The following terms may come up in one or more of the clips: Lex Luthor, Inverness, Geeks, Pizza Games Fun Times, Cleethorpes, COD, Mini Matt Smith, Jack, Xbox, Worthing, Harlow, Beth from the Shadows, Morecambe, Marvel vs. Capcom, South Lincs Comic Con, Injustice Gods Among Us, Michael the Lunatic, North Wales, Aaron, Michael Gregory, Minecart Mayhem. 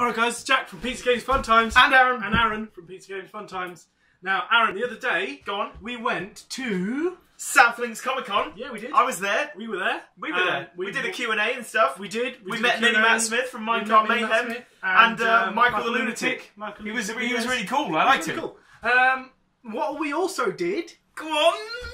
Alright guys, Jack from Pizza Games Fun Times. And Aaron. And Aaron from Pizza Games Fun Times. Now Aaron, the other day, we went to South Lincs Comic Con. Yeah, we did. I was there. We were there. We were there. We did a Q&A and stuff. We did. We met Mini Matt Smith from Minecart Mayhem. And Michael the Lunatic. He was really cool. I liked him. What we also did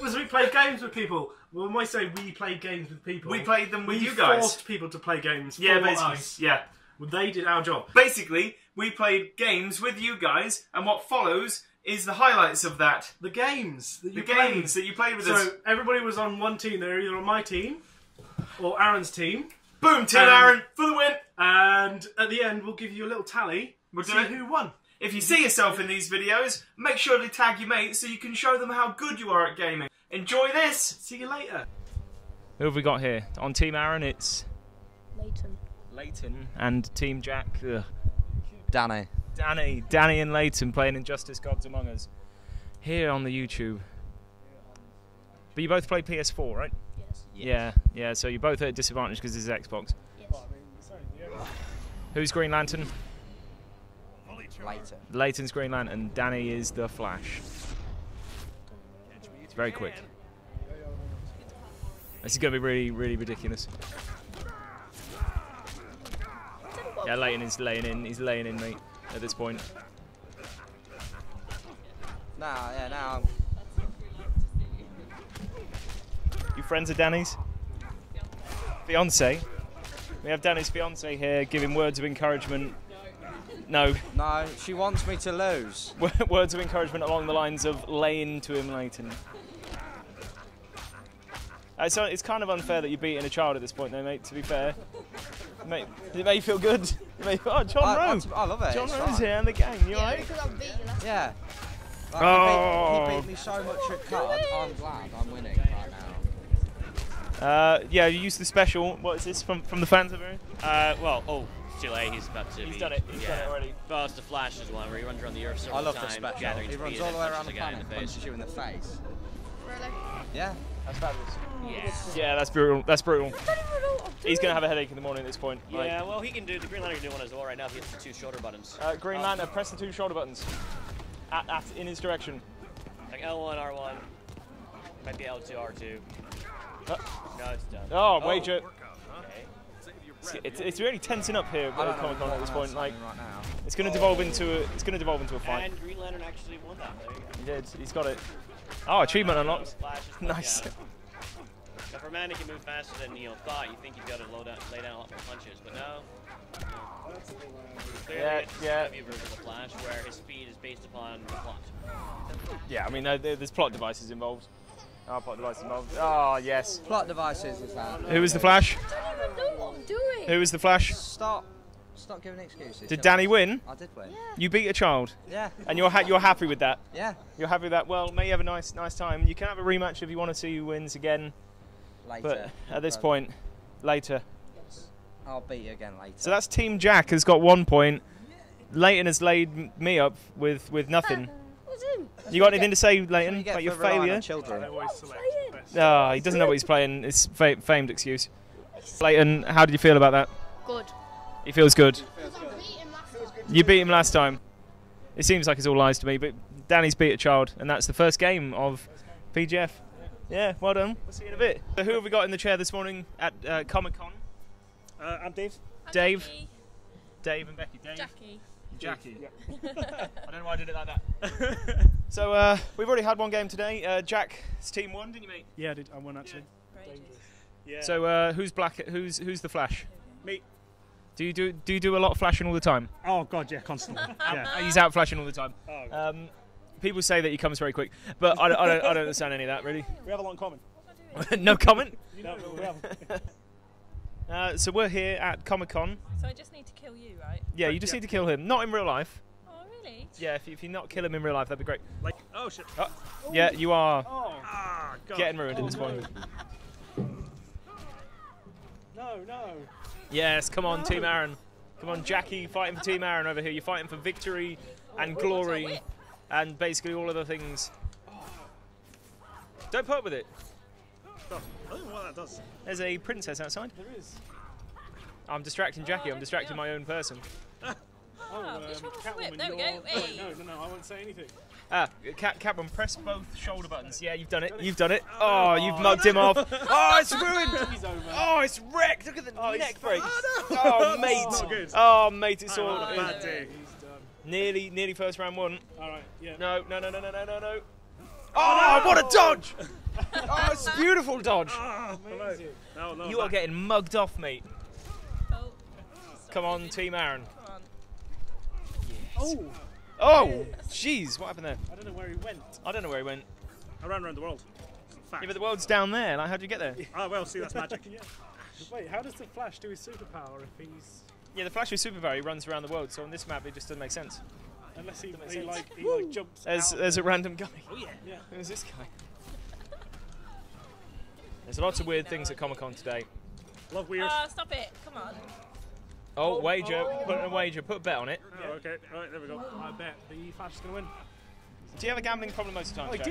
was we played games with people. Well, when I say we played games with people, we played them with you guys. We forced people to play games. Yeah, basically. Us. Yeah. Well, they did our job. Basically, we played games with you guys, and what follows is the highlights of that. The games that you played. So everybody was on one team. They were either on my team or Aaron's team. Boom, Team Aaron for the win! And at the end, we'll give you a little tally. We'll see who won. If you see yourself in these videos, make sure to tag your mates so you can show them how good you are at gaming. Enjoy this! See you later! Who have we got here? On Team Aaron, it's... Leighton. And Team Jack. Ugh. Danny. Danny and Leighton playing Injustice Gods Among Us. Here on the YouTube. But you both play PS4, right? Yes. Yeah, so you're both at a disadvantage because this is Xbox. Yes. Who's Green Lantern? Leighton. Leighton's Green Lantern. Danny is the Flash. It's very quick. This is going to be really, really ridiculous. Yeah, Leighton is laying in. He's laying in, mate, at this point. Now. You friends of Danny's? Fiance? We have Danny's fiance here giving words of encouragement. No, she wants me to lose. Words of encouragement along the lines of lay into him, Leighton. So it's kind of unfair that you're beating a child at this point, though, mate, to be fair. Mate, it made you feel good. Oh, John Rowe! I love it. John Rowe's here in the gang. You alright? Yeah. Like, oh. He beat me so much at COD. I'm glad I'm winning right now. Yeah, you used the special. What is this from the fans over here? He's about to. He's done it already. But it's the Flash as well, where he runs around the earth several times. I love the special. He runs all the way around the planet and punches you in the face. Really? Yeah. That's fabulous. Yes. Yeah, that's brutal. He's going to have a headache in the morning at this point. Yeah, well, he can do the Green Lantern can do one as well right now if he hits the two shoulder buttons. Green Lantern, press the two shoulder buttons. In his direction. Like L1, R1. Might be L2, R2. No, it's done. Oh, wager. It's really tensing up here at Comic Con at this point. Like, right now. It's going to devolve into a fight. And Green Lantern actually won that. He did. He's got it. Oh, achievement unlocked. Nice. Now, for a man who can move faster than Neo thought, you think he's got to lay down a lot more punches, but no. Clearly, it's a heavy version of the Flash, where his speed is based upon the plot. Yeah, I mean, there's plot devices involved. Oh, yes. Plot devices is that. Who is the Flash? I don't even know what I'm doing. Who is the Flash? Stop giving excuses. Did Danny win? I did win. Yeah. You beat a child. Yeah. And you're happy with that? Yeah. You're happy with that? Well, may you have a nice time. You can have a rematch if you want to see who wins again. Later. But at this point, later. Yes. I'll beat you again later. So that's Team Jack has got 1 point. Leighton has laid me up with nothing. You got anything to say, Leighton, about your failure? Oh, he doesn't know what he's playing. It's famed excuse. Leighton, how do you feel about that? Good. He feels good. You beat him last time. It seems like it's all lies to me, but Danny's beat a child, and that's the first game of PGF. Yeah, well done. We'll see you in a bit. So who have we got in the chair this morning at Comic-Con? I'm Dave. Dave and Becky. Jackie. Yeah. I don't know why I did it like that. So we've already had one game today. Jack's team won, didn't you, mate? Yeah, I won actually. Yeah. So who's black? Who's the Flash? Me. Do you do a lot of flashing all the time? Oh God, yeah, constantly. Yeah. He's out flashing all the time. Oh, people say that he comes very quick, but I don't understand any of that really. We have a lot in common. No comment. No, we haven't. So we're here at Comic-Con. So I just need to kill you, right? Yeah, you just need to kill him. Not in real life. Oh, really? Yeah, if you not kill him in real life, that'd be great. Like, oh, shit. Oh, yeah, you are getting ruined at this point. No. Yes, come on, Team Aaron. Come on, Jackie, fighting for Team Aaron over here. You're fighting for victory and glory and basically all other things. Don't put up with it. I don't know what that does. There's a princess outside. There is. I'm distracting Jackie. I'm distracting my own person. Catwoman, there we go. Hey. No, I won't say anything. Catwoman, press both shoulder buttons. Yeah, you've done it. You've done it. Oh, you've mugged him off. Oh, it's ruined. He's over. Oh, it's wrecked. Look at the neck break. Oh, mate. Not good. Oh, mate, it's all a bad day. Nearly first round one. All right. Yeah. No. Oh, what a dodge! Oh, it's a beautiful dodge. You are getting mugged off, mate. Come on, Team Aaron. Oh! Oh! Jeez, what happened there? I don't know where he went. I ran around the world. Fact. Yeah, but the world's down there. Like, how'd you get there? Oh, well, see, that's magic. Yeah. Wait, how does the Flash do his superpower if he's... Yeah, the Flash with superpower, he runs around the world, so on this map, it just doesn't make sense. Unless he jumps out. There's a random guy. Oh, yeah. Who's this guy? There's lots of weird things at Comic-Con today. Love weird. Stop it. Come on. Oh, wager. Put a wager. Put a bet on it. Oh, okay. All right, there we go. I bet the Flash is going to win. Do you have a gambling problem most of the time, Jack?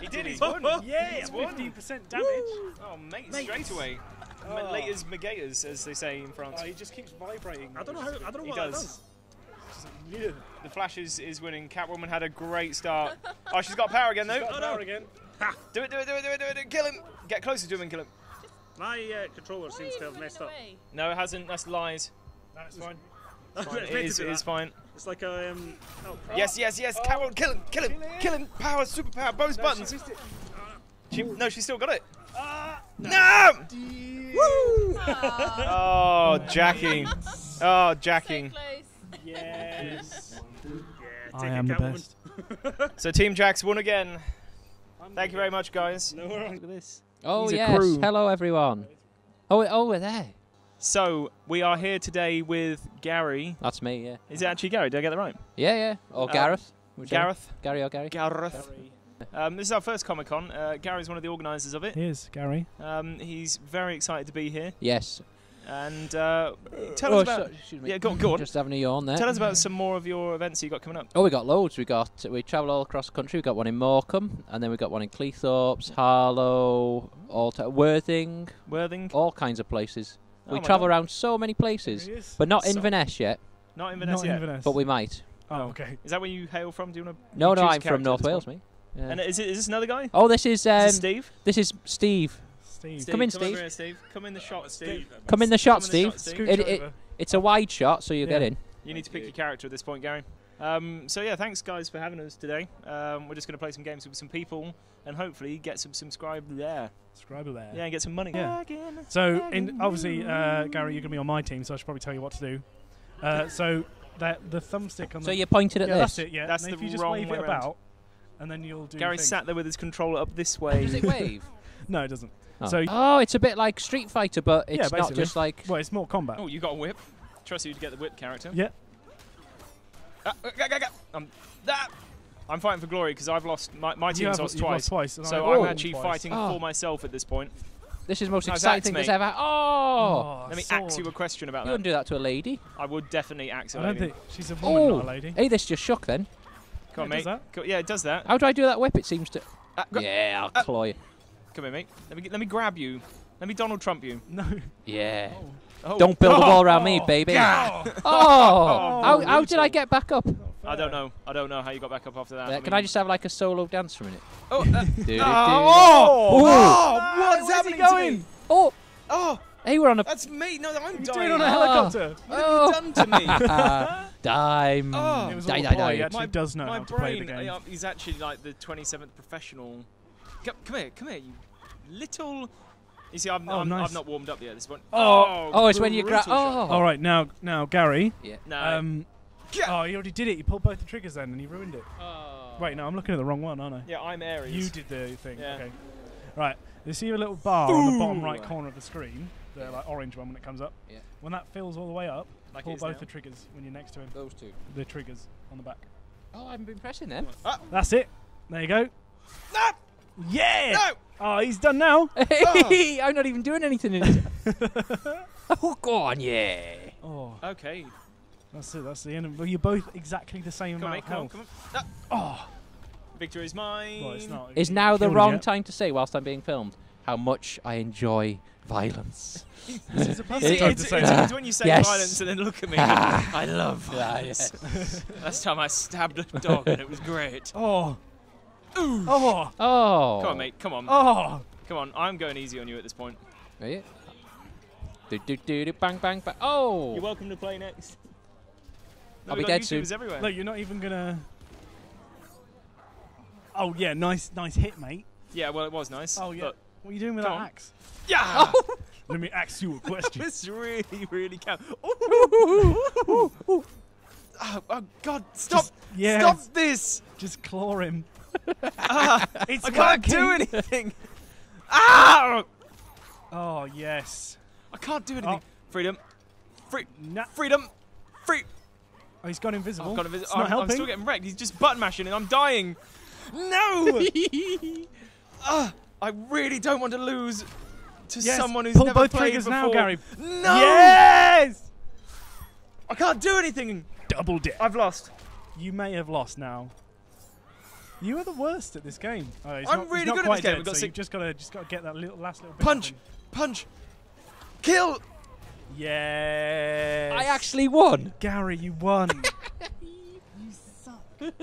He did. He's won. Yeah, he's 15% damage. Woo. Oh, mate, straight away. Laters megaters, as they say in France. Oh, he just keeps vibrating. I don't know what he does. Yeah. The Flash is winning. Catwoman had a great start. Oh, she's got power again, though. She's got power again. Ha. Do it. Kill him. Get closer to him and kill him. My controller seems to have messed up. No, it hasn't. That's lies. That's fine. It is fine. It's like a... Yes. Oh. Catwoman, kill him. Power, superpower, both buttons. She still got it. No! Woo! Oh, jacking. Oh, jacking. So close. Yes. I am the best. So Team Jack's won again. Thank you very much, guys. No, look at this. Oh, yes. Hello, everyone. Oh, we're there. So, we are here today with Gary. That's me, yeah. Is it actually Gary? Did I get that right? Yeah. Or Gareth. Gareth. Gary or Gary. Gareth. This is our first Comic-Con. Gary's one of the organisers of it. He is, Gary. He's very excited to be here. Yes. And tell us about... Yeah, go on. Just having a yawn there. Tell us about some more of your events you've got coming up. Oh, we got loads. We travel all across the country. We got one in Morecambe, and then we got one in Cleethorpes, Harlow, Worthing. Worthing. All kinds of places. We travel around so many places, but not Inverness yet. Not Inverness yet. But we might. Oh, okay. Is that where you hail from? Do you want to? No, I'm from North Wales, mate. Yeah. And is this another guy? Oh, this is Steve. This is Steve. Come in, Steve. Come in the shot, Steve. Come in the shot, Steve. It's a wide shot, so you get in. You need to pick your character at this point, Gary. So yeah, thanks guys for having us today. We're just going to play some games with some people and hopefully get some subscribers there. Yeah, and get some money. Yeah. So obviously, Gary, you're going to be on my team, so I should probably tell you what to do. So the thumbstick on the... So you're pointed at this? That's it, yeah. That's if you just wave it about, and then you'll do Gary's sat there with his controller up this way. Does it wave? No, it doesn't. Oh. So it's a bit like Street Fighter, but it's not just like... Well, it's more combat. Oh, you got a whip. Trust you to get the whip character. Yeah. I'm fighting for glory because I've lost my team's lost twice. So I'm actually fighting for myself at this point. This is the most exciting thing that's ever. Oh! Let me axe you a question about that. You wouldn't do that to a lady. I would definitely axe a lady. She's a woman, not a lady. Hey, this just shook then. Come on, mate. Yeah, it does that. How do I do that whip? It seems to. Yeah, I'll claw you. Come here, mate. Let me grab you. Let me Donald Trump you. No. Yeah. Oh. Oh. Don't build a wall around me, baby. How did I get back up? I don't know. I don't know how you got back up after that. Can I just have like a solo dance for a minute? What's happening? Hey, we're on a... That's me. No, I'm dying. You're on a helicopter. What have you done to me? Die. He actually does know how to play the game. He's actually like the 27th professional. Come here, you little... You see, I've not warmed up yet at this point. Oh, it's when you grab. All right, now, Gary. Yeah. You already did it. You pulled both the triggers then, and you ruined it. Wait, no, I'm looking at the wrong one, aren't I? Yeah, I'm Aries. You did the thing. Yeah. Okay. Right. You see a little bar on the bottom right corner of the screen, the like orange one when it comes up. Yeah. When that fills all the way up, like pull both the triggers when you're next to him. Those two. The triggers on the back. Oh, I haven't been pressing them. That's it. There you go. No. Yeah. No. Oh, he's done now. I'm not even doing anything in it. Go on, yeah. Oh. Okay. That's it, that's the end. Well, you're both exactly the same amount of health. Come on. Victory is mine. Well, it's now the wrong time to say whilst I'm being filmed. how much I enjoy violence. It's when you say violence and then look at me. I love violence. Last time I stabbed a dog and it was great. Oh. Ooh. Oh. Oh. Come on, mate. Come on. Oh. Come on. I'm going easy on you at this point. Are you? Do, do, do, do, bang, bang, bang. Oh. You're welcome to play next. No, I'll be dead soon. Everywhere. Look, you're not even going to... Oh, yeah. Nice, nice hit, mate. Yeah, well, it was nice. Oh, yeah. Look. What are you doing with that axe? Yeah! Oh. Let me ask you a question. It's really, really count. Oh, oh, oh, God, stop. Just, stop this. Just claw him. It's I can't do anything. Ah! Oh, yes. I can't do anything. Freedom. Freedom. Free. Oh, he's gone invisible. I've gone invisible. I'm still getting wrecked. He's just button mashing and I'm dying. No! I really don't want to lose to someone who's never played before. Now, Gary. No! Yes! I can't do anything. Double dip. I've lost. You may have lost now. You are the worst at this game. Oh, I'm really good at this game. Dead, so you've just got to get that last little bit. Punch! Punch! Kill! Yes! I actually won. Gary, you won. You suck.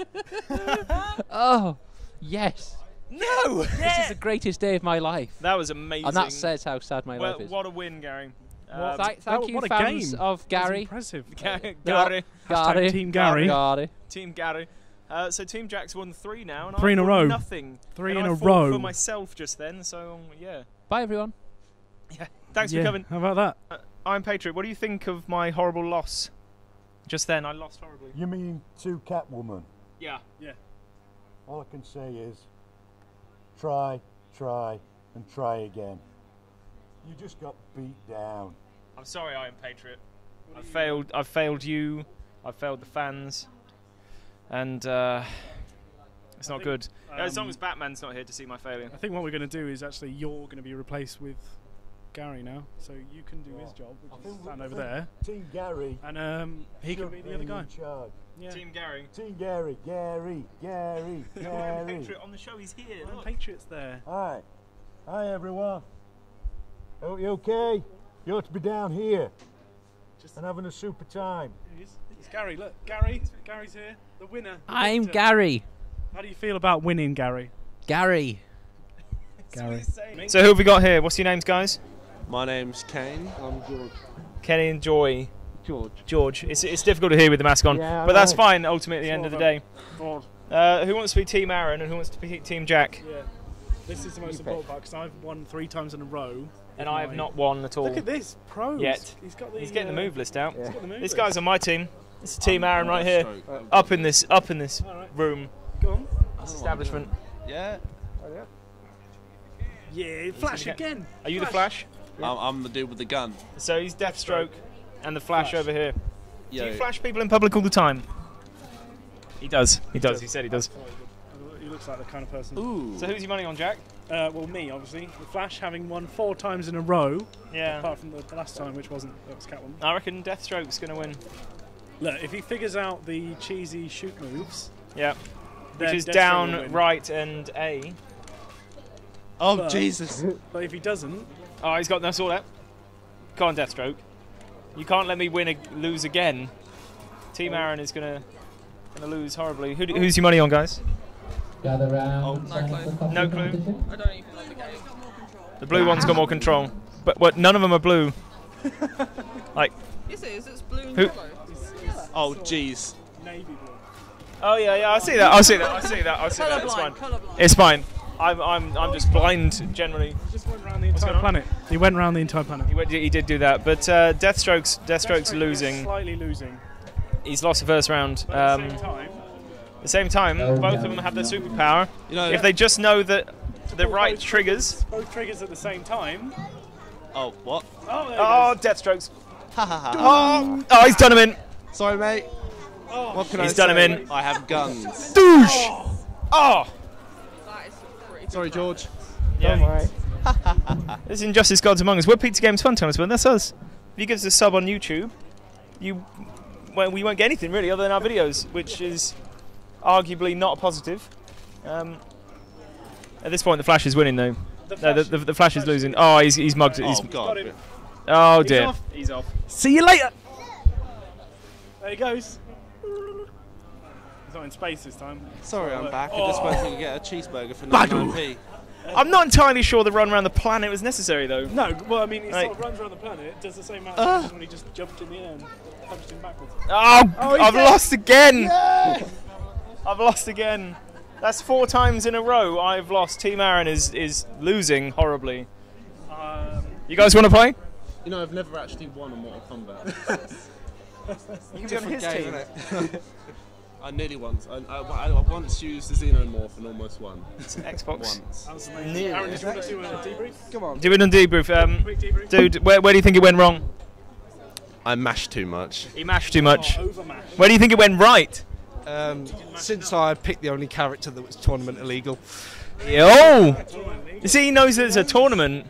Oh, yes. No! This is the greatest day of my life. That was amazing. And that says how sad my life is. What a win, Gary. Thank you, fans of Gary. Impressive. Gary. Gary. Team Gary. Gary. Team Gary. So Team Jack's won 3 now. And 3 in a row. Nothing. 3 in a row. For myself just then, so yeah. Bye, everyone. Yeah. Thanks for coming. How about that? I'm Patriot. What do you think of my horrible loss? Just then, I lost horribly. You mean to Catwoman? Yeah. Yeah. All I can say is... Try, try, and try again. You just got beat down. I'm sorry, I am Patriot. I failed. I failed you. I failed the fans. And it's not good. As long as Batman's not here to see my failure. I think what we're going to do is actually you're going to be replaced with Gary now, so you can do his job, which is stand over there. Team Gary. And he can be the other guy. Yeah. Team Gary. Team Gary. Gary. Gary. Gary. Patriot on the show. He's here. Look. Patriot's there. Hi. Hi, everyone. Are you okay? You ought to be down here and having a super time. It's Gary. Look, Gary. Gary's here. The winner. I'm Gary. How do you feel about winning, Gary? Gary. Gary. So who have we got here? What's your names, guys? My name's Kane. I'm George. Kenny and Joy. George. George. It's difficult to hear with the mask on, but that's fine ultimately at the end of the day. Who wants to be Team Aaron and who wants to be Team Jack? Yeah. This is the most important part because I've won 3 times in a row. And I have not won at all. Look at this, pros. Yet. He's getting the move list out. Yeah. This guy's on my team. This is Team Aaron right here. Up in this room. Go on. This establishment. Yeah. Oh, yeah. Yeah, Flash again. Are you the Flash? Yeah. I'm the dude with the gun. So he's Deathstroke and the Flash over here. Yeah. Do you flash people in public all the time? He does. He does. He said he does. He looks like the kind of person. Ooh. So who's your money on, Jack? Well, me, obviously. The Flash having won 4 times in a row. Yeah. Apart from the last time, which wasn't. That was Catwoman. I reckon Deathstroke's going to win. Look, if he figures out the cheesy shoot moves. Yeah. Which is down, right, and A. Oh, but, Jesus. But if he doesn't... Oh, he's got... That's all that. Come on, Deathstroke. You can't let me lose again. Team Aaron is gonna lose horribly. Who's your money on, guys? Gather round. Oh, no clue. I don't even know the game. The blue one's got more control. But what? None of them are blue. Like... Is it? It's blue and yellow. It's oh, jeez. Navy blue. Oh, yeah, I see that. It's fine. It's fine. I'm just blind generally. He just went around the entire planet. He went around the entire planet. He did do that, but Deathstroke's losing. Slightly losing. He's lost the first round. But at the same time. At the same time, both of them have their superpower. You know, if they just know that the right triggers. Both triggers at the same time. Oh what? Oh, Deathstroke's. Oh, he's done him in. Sorry, mate. Oh, what can I say? He's done him in. I have guns. Douche. Oh. Sorry, George. Yeah. Don't worry. This is Injustice Gods Among Us. We're Pizza Games Fun Times, but that's us. If you give us a sub on YouTube, we won't get anything really other than our videos, which is arguably not a positive. At this point, the Flash is winning though. The Flash is losing. Oh, he's mugged. Oh, God. Oh, dear. He's off. He's off. See you later. There he goes. He's not in space this time. Sorry, I'm back. I just supposed to get a cheeseburger for 99p. I'm not entirely sure the run around the planet was necessary, though. No, well, I mean, he sort of runs around the planet, does the same amount of things when he just jumped in the air and punched him backwards. Oh, I've lost again. Yes. I've lost again. That's 4 times in a row I've lost. Team Aaron is losing horribly. You guys want to play? You know, I've never actually won a Mortal Kombat. You can be on his game, team. I nearly once. I once used the Xenomorph and almost won. Xbox. Once. Aaron, did you want to do a debrief? Come on. Do it on debrief. Quick debrief. Dude, where do you think it went wrong? I mashed too much. He mashed too much. Over-mashed. Where do you think it went right? Since I picked the only character that was tournament illegal. Yo! You see, he knows there's a tournament.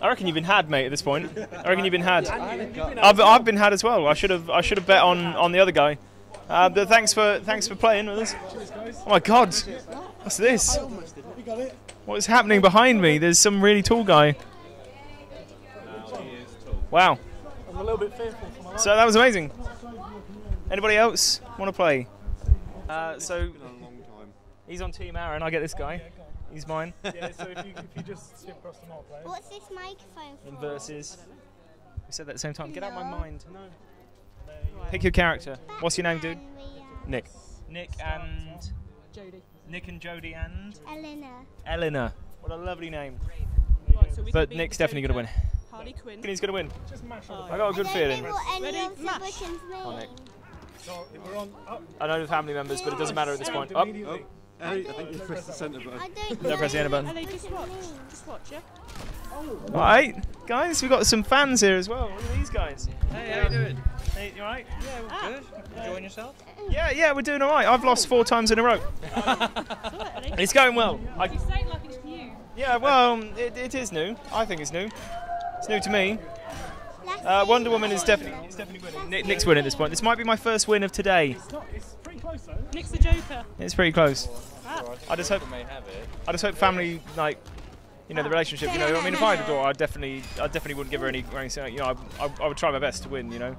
I reckon you've been had, mate, at this point. I reckon you've been had. I've been had as well. I should have bet on the other guy. But thanks for playing with us. Oh my God, what's this? What is happening behind me? There's some really tall guy. Wow. So that was amazing. Anybody else want to play? So he's on Team Aaron. I get this guy. He's mine. Yeah. So if you just skip across the map, right? What's this microphone for? And versus. We said that at the same time. Get out my mind. No. Pick your character. What's your name, dude? Nick. Nick and Jodie and? Eleanor. What a lovely name. Right, so but Nick's definitely going to win. Harley Quinn. He's going to win. Just mash on the I got a good feeling. I know the family members, but it doesn't matter at this point. Up. Oh. I think you pressed the centre button. Don't press the centre button. Just watch, yeah? Alright, guys, we've got some fans here as well. Look at these guys. Hey, how you doing? Hey, you alright? Yeah, we're good. Enjoying yourself? Yeah, we're doing alright. I've lost 4 times in a row. It's going well. You say like it's new. Yeah, well, it is new. I think it's new. It's new to me. Wonder Woman is definitely winning. Nick's winning at this point. This might be my first win of today. It's pretty close, though. Nick's the Joker. It's pretty close. I just hope family, like, you know, the relationship, you know, I mean, if I had a daughter, I definitely wouldn't give her any, you know, I would try my best to win, you know,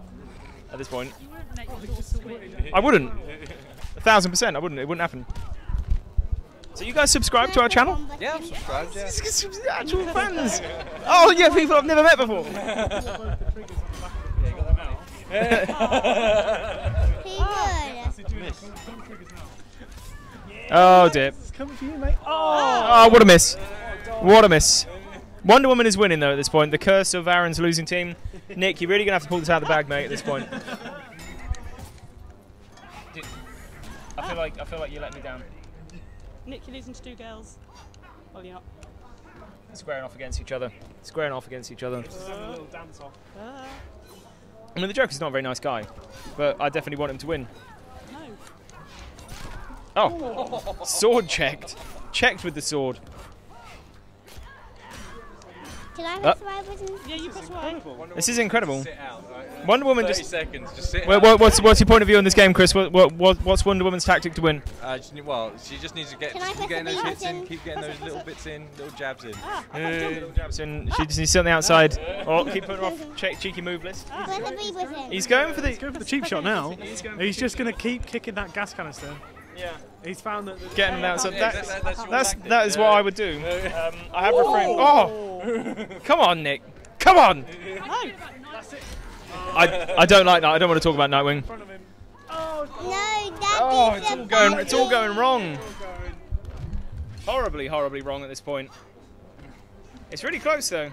at this point. You wouldn't make your daughter win. I wouldn't. 1000%, I wouldn't. It wouldn't happen. So you guys subscribe to our channel? Yeah, I'm subscribed, yeah. Actual fans. Oh, yeah, people I've never met before. Oh, dear. It's coming for you, mate. Oh, what a miss. What a miss. Wonder Woman is winning, though, at this point. The curse of Aaron's losing team. Nick, you're really going to have to pull this out of the bag, mate, at this point. Dude, I feel like you let me down. Nick, you're losing to 2 girls. Well, you're not. Squaring off against each other. I mean, the Joker's not a very nice guy, but I definitely want him to win. Oh, sword checked. Checked with the sword. Can I press Y button? Yeah, you press Y. This is incredible. Wonder Woman just... 30 seconds, just sit out. What's your point of view on this game, Chris? What's Wonder Woman's tactic to win? She just needs to keep getting those hits in, keep getting those little bits in, little jabs in. Little jabs in. She just needs to sit on the outside. Oh, keep putting her off cheeky move list. He's going for the cheap shot now. He's just going to keep kicking that gas canister. Yeah, he's found that getting him outside. That is what I would do. I have refrained. Oh, come on, Nick! Come on! I don't like that. I don't want to talk about Nightwing. Oh, it's all going wrong. Horribly wrong at this point. It's really close though.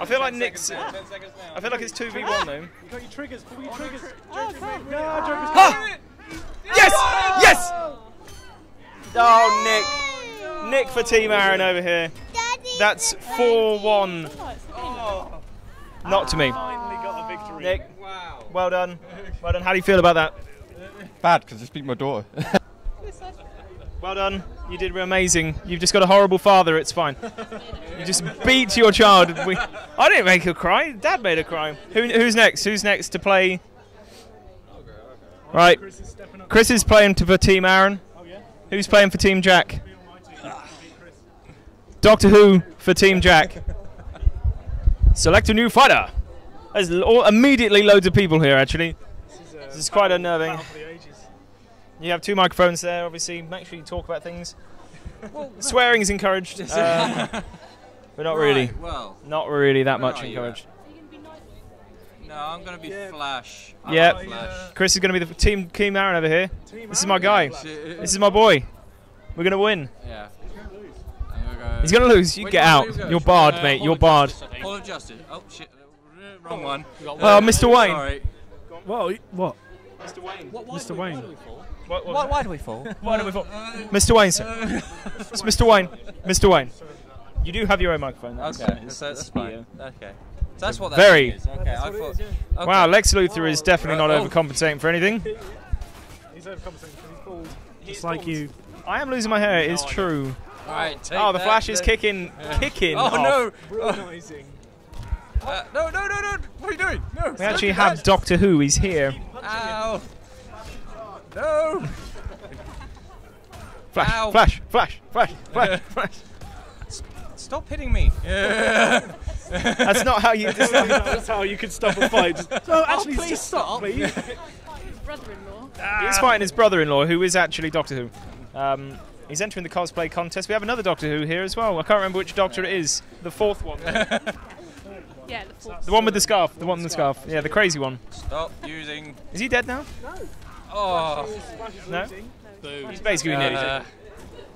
I feel like Nick's. I feel like it's 2v1 though. You got your triggers. Yes! Yes! Oh, Nick. Nick for Team Aaron over here. That's 4-1. Oh. Not to me. Finally got the victory. Nick, well done. Well done. How do you feel about that? Bad, because I just beat my daughter. Well done. You did amazing. You've just got a horrible father. It's fine. You just beat your child. I didn't make her cry. Dad made her cry. Who's next? Who's next to play? Right, Chris is playing for Team Aaron. Who's playing for Team Jack? Doctor Who for Team Jack. Select a new fighter. There's immediately loads of people here, actually. This is quite unnerving. You have two microphones there, obviously. Make sure you talk about things. Well, swearing is encouraged. But not really. Well, not really that much encouraged. No, I'm going to be Flash. Yeah. Chris is going to be the team Aaron over here. This is my guy. This is my boy. We're going to win. Yeah. He's going to lose. You get out. You're barred, mate. You're barred. Hall of Justice. Oh, shit. Wrong one. Oh, Mr. Wayne. Sorry. Well, what? Mr. Wayne. Mr. Wayne. Why do we fall? Why do we fall? Mr. Wayne, sir. It's Mr. Wayne. Mr. Wayne. You do have your own microphone. Okay. That's fine. Okay. So that's what that very is. Okay, I thought, is, yeah. Okay. Wow, Lex Luthor is definitely not overcompensating for anything. He's overcompensating because he's bald. Just like you. I am losing my hair, it is true. Alright, take the Flash is kicking. Yeah. Kicking. Oh off. No! No! What are you doing? No! We actually have that. Doctor Who, he's here. Ow! No! Flash, ow. Flash, Flash, Flash, Flash, Flash. Stop hitting me! Yeah. That's not how you. That's how you could stop a fight. No, actually, oh, just stop, please. He's fighting his brother-in-law. He's fighting his brother-in-law, who is actually Doctor Who. He's entering the cosplay contest. We have another Doctor Who here as well. I can't remember which Doctor it is. The fourth one. Yeah, the fourth. The one with the scarf. The one with the scarf. Yeah, the crazy one. Stop using. Is he dead now? No. Oh. No. He's basically nearly dead.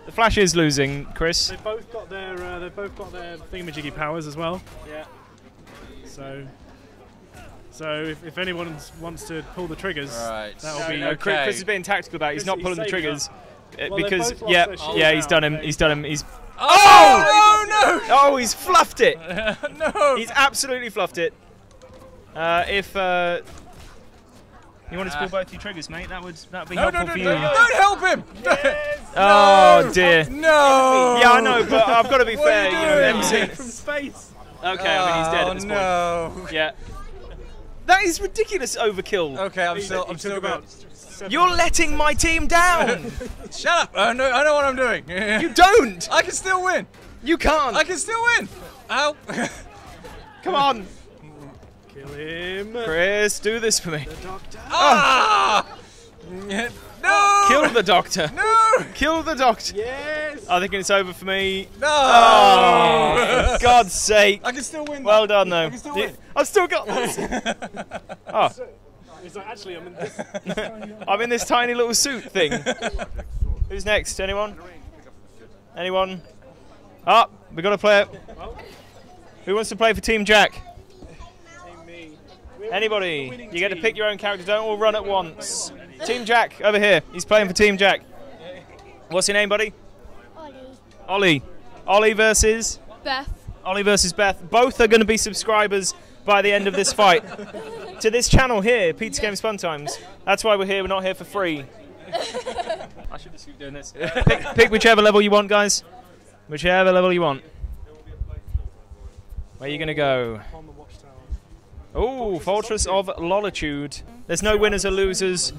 The Flash is losing, Chris. They've both got their thingamajiggy powers as well. Yeah. So if anyone wants to pull the triggers, right. That'll be okay. Chris is being tactical about it. He's not pulling the triggers because he's done him. He's done him. He's oh no! Oh, he's fluffed it. No. He's absolutely fluffed it. If you want to pull both your triggers, mate? That would be helpful for you. No, don't help him! Yes. Oh dear! No! Yeah, I know, but I've got to be fair. You know, from space. Okay, I mean he's dead at this point. Yeah. That is ridiculous overkill. Okay, I'm still about. You're letting my team down. Shut up! I know what I'm doing. You don't. I can still win. You can't. I can still win. Ow! Come on. Kill him. Chris, do this for me. The Doctor. Ah! No! Kill the Doctor. No! Kill the Doctor. Yes! I think it's over for me. No! Oh, for God's sake. I can still win. Well done, though. I can still win. I've still got this. Oh. It's like, actually, I'm in this, I'm in this tiny little suit thing. Who's next? Anyone? Anyone? Ah, we got a player. Who wants to play for Team Jack? Anybody, you get to pick your own character, don't all run at once. Team Jack, over here, he's playing for Team Jack. What's your name, buddy? Ollie. Ollie. Ollie versus? Beth. Ollie versus Beth. Both are going to be subscribers by the end of this fight. To this channel here, Pizza Games Fun Times. That's why we're here, we're not here for free. I should just keep doing this. Pick whichever level you want, guys. Whichever level you want. Where are you going to go? Oh, Fortress of Lolitude. There's no winners or losers.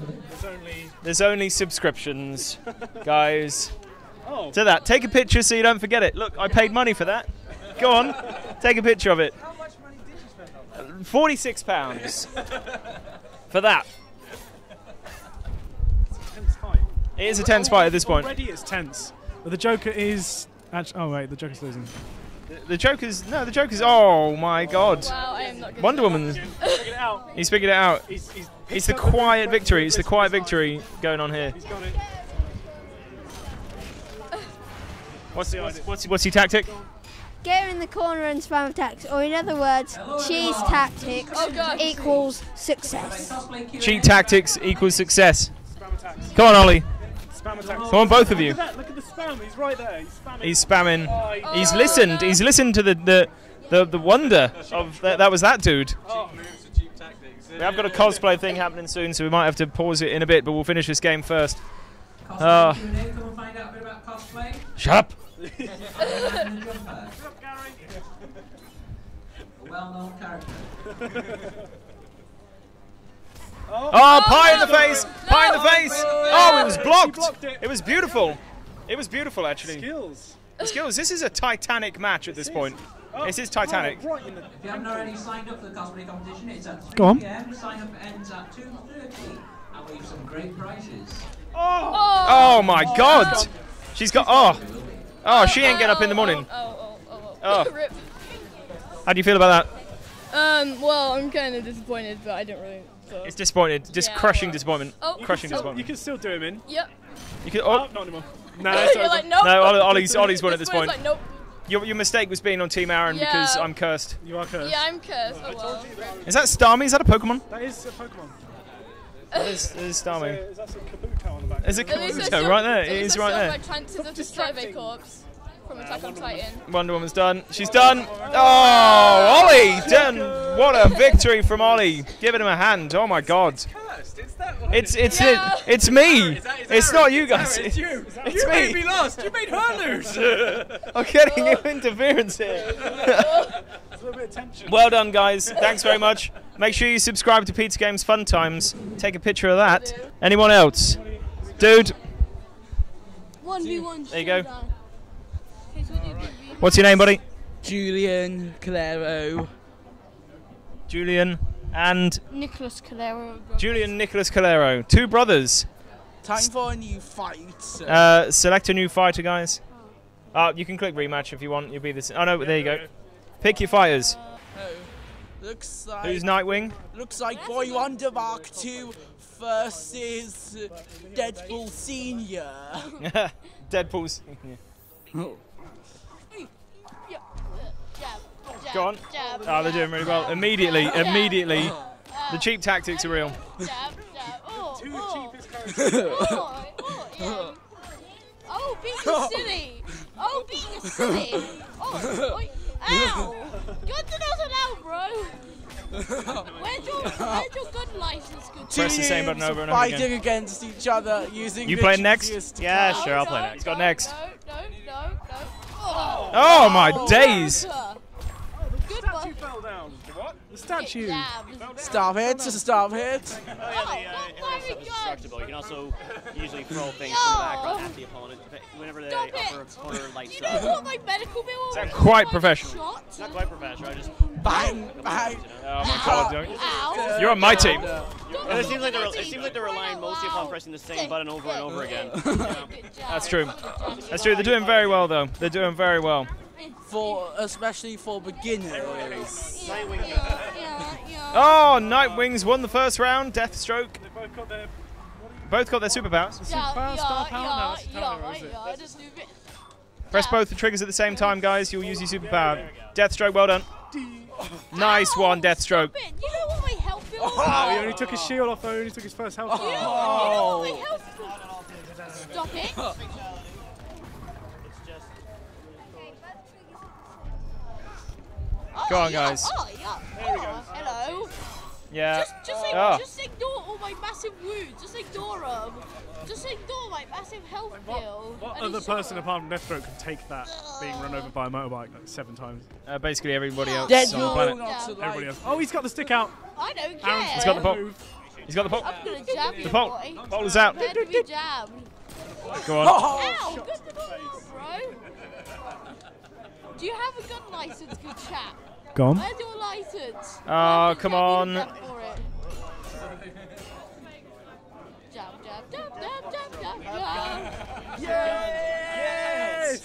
There's only subscriptions, guys. Oh. To that, take a picture so you don't forget it. Look, I paid money for that. Go on, take a picture of it. How much money did you spend on that? £46 for that. It's a tense fight. It is a tense fight at this point. Already it's tense. But the Joker is actually. Oh wait, the Joker's losing. The Joker's no. The Joker's. Oh my God! Wow, I am not good. Wonder Woman. He's figured it out. It's the quiet victory. It's the quiet victory going on here. He's got it. What's your tactic? Get in the corner and spam attacks, or in other words, cheat tactics equals success. Cheat tactics equals success. Come on, Ollie. Spam attacks. Come on, both of you. Look at the spam. He's right there. He's spamming. Oh, he's listened. No. He's listened to the wonder of that was that dude. Oh. We have got a cosplay thing happening soon, so we might have to pause it in a bit, but we'll finish this game first. Come and find out a bit about cosplay. Shut up. A well-known character. Oh, pie in the face! Pie in the face! Oh, it was blocked! It was beautiful. It was beautiful, actually. Skills. Let's go. This is a Titanic match at this point. This is Titanic. Right, if you haven't already signed up for the cosplay competition, it's at 3 PM. Sign up ends at 2:30. And we have some great prizes. Oh my God! She's got she ain't get up in the morning. Rip. How do you feel about that? Well, I'm kind of disappointed, but I don't really. So. It's disappointed. Just crushing disappointment. Crushing disappointment. You can still do him in. Yep. You can. Oh, not anymore. No, you're like, nope. No, Ollie's won at this point. Like, nope. Your mistake was being on Team Aaron because I'm cursed. You are cursed. Yeah, I'm cursed. Oh, well. Is that Starmie? Is that a Pokemon? That is a Pokemon. That is Starmie. Is that a Kabuto on the back? There's a Kabuto right there. It is right there. My chances of just survey corpse from Attack on Titan. Wonder Woman's done. She's done. Oh, Ollie done. What a victory from Ollie. Give him a hand. Oh my God. It's me. It's not you guys. It's you. You made me lost. You made her lose. I'm getting new interference here. Well done, guys. Thanks very much. Make sure you subscribe to Pizza Games Fun Times. Take a picture of that. Anyone else, dude? 1v1. There you go. What's your name, buddy? Julian Calero. Julian. And Nicholas Calero. Julian Nicholas Calero. Two brothers. Time for a new fight. Select a new fighter, guys. You can click rematch if you want. You'll be this. Oh no, there you go. Pick your fighters. Looks like. Who's Nightwing? Looks like Boy Wonder Mark 2 versus Deadpool Senior. Deadpool Senior. Oh. Go on. Jab, oh, they're doing really well. Immediately, the cheap tactics are real. Oh, being silly. Oh, being silly. Oh, ow. Good to know, bro. Where's your good license? Good. Press the same button over and over again. Fighting against each other using. You playing next? Yeah, sure, I'll play next. Got next. No. Oh my days. The statue fell down. What? The statue. Stop it. Just stop it. You can also usually throw things in the background at the opponent whenever they offer a light shot. You know what my medical bill was? It's not quite professional. It's not quite professional. I just... Bang! Bang! Oh my God. You're on my team. It seems like they're relying mostly upon pressing the same button over and over again. That's true. That's true. They're doing very well, though. They're doing very well. Especially for beginners. Oh, Nightwing's won the first round. Deathstroke. Both got their superpowers. Press both the triggers at the same time, guys. You'll use your superpower. Deathstroke, well done. Nice one, Deathstroke. You know what my health bill was? Oh, he only took his shield off, though. He only took his first health. You know what my health bill was? Stop it. Go on, guys. Hello. Yeah. Just ignore all my massive wounds. Just ignore them. Just ignore my massive health bill. What other person apart from Deathstroke can take that being run over by a motorbike like 7 times? Basically everybody else on the planet. Everybody else. Oh, he's got the stick out. I don't care. He's got the pole. He's got the pole. I'm gonna jab you. The pole. Pole is out. Go on. Ow! Good to know, bro. Do you have a gun license, good chap? Gone. Where's your license? Oh, come on. Yes!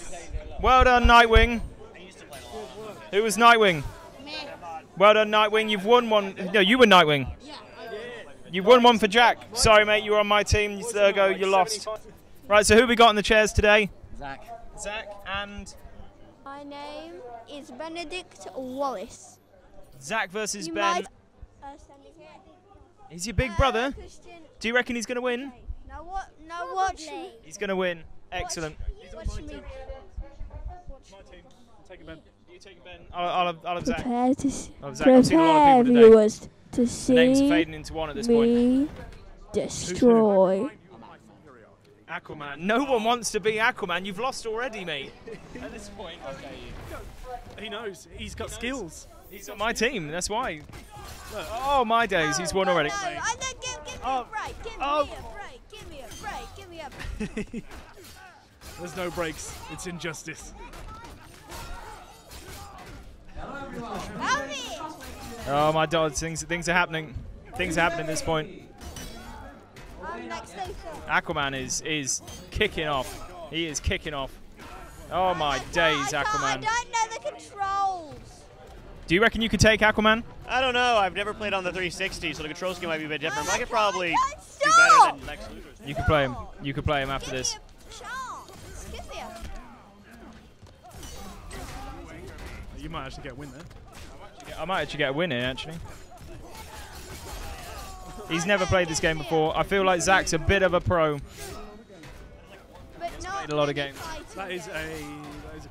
Well done, Nightwing. Who was Nightwing? Me. Well done, Nightwing. You've won one. No, you were Nightwing. Yeah. You've won one for Jack. Sorry, mate. You were on my team. Go. You lost. Right. So who we got in the chairs today? Zach and. My name is Benedict Wallace. Zach versus Ben. He's your big brother. Christian. Do you reckon he's going to win? No, what? No, watch me. He's going to win. Excellent. Watch me. Take Ben. You take Ben. I'll have Zach. I've seen a lot of people today. To see the names are fading into one at this point. Destroy. Aquaman. No one wants to be Aquaman. You've lost already, mate. At this point, okay. He knows. He's got skills. He's on my team. That's why. Look. Oh my days! He's won already. Give me a break. Give me a break. Give me a break. Give me a break. There's no breaks. It's Injustice. Oh my God, things are happening. Things are happening at this point. Aquaman is kicking off. He is kicking off. Oh my days, Aquaman. I don't know the controls. Do you reckon you could take Aquaman? I don't know. I've never played on the 360, so the control scheme might be a bit different. But I could probably do better than Lex Luthor. You could play him. You could play him after this. You might actually get a win there. I might actually get a win here, actually. He's never played this game before. I feel like Zach's a bit of a pro. He's played a lot of games. That is a